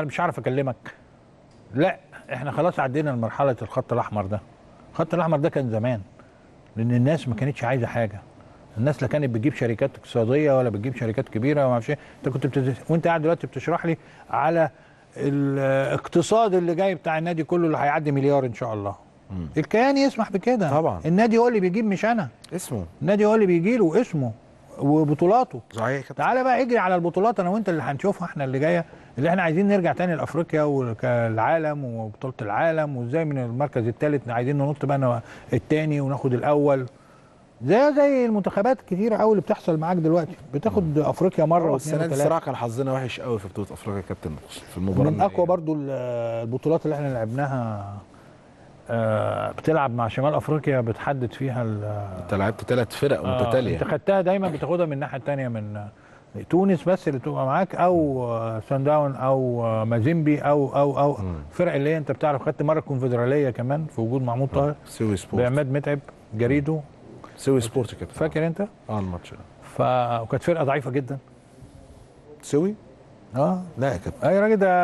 مش هعرف اكلمك. لا احنا خلاص عدينا لمرحله الخط الاحمر ده. الخط الاحمر ده كان زمان، لان الناس ما كانتش عايزه حاجه. الناس لا كانت بتجيب شركات اقتصاديه ولا بتجيب شركات كبيره وما اعرفش ايه. انت كنت وانت قاعد دلوقتي بتشرح لي على الاقتصاد اللي جاي بتاع النادي كله اللي هيعدي مليار ان شاء الله. الكيان يسمح بكده طبعا. النادي هو اللي بيجيب مش انا. اسمه النادي هو اللي بيجي له اسمه وبطولاته. صحيح. تعالى بقى اجري على البطولات انا وانت اللي هنشوفها احنا اللي جايه، اللي احنا عايزين نرجع تاني لافريقيا والعالم وبطوله العالم، وازاي من المركز الثالث عايزين ننط بقى الثاني وناخد الاول. زي المنتخبات كتيره قوي اللي بتحصل معاك دلوقتي، بتاخد افريقيا مره واثنين وثلاثه. الصراحه كان حظنا وحش قوي في بطوله افريقيا يا كابتن في المباراه من اقوى برضو البطولات اللي احنا لعبناها. بتلعب مع شمال افريقيا بتحدد فيها انت لعبت 3 فرق متتاليه. انت خدتها دايما بتاخدها من الناحيه الثانيه، من تونس بس اللي بتبقى معاك او سان داون او مازيمبي او الفرق اللي هي انت بتعرف. خدت مره الكونفدراليه كمان في وجود محمود طاهر بعماد متعب جريدو سوي سبورت كده، فاكر انت؟ الماتش ده وكانت فرقه ضعيفه جدا سوي. لا يا كابتن، اي راجل ده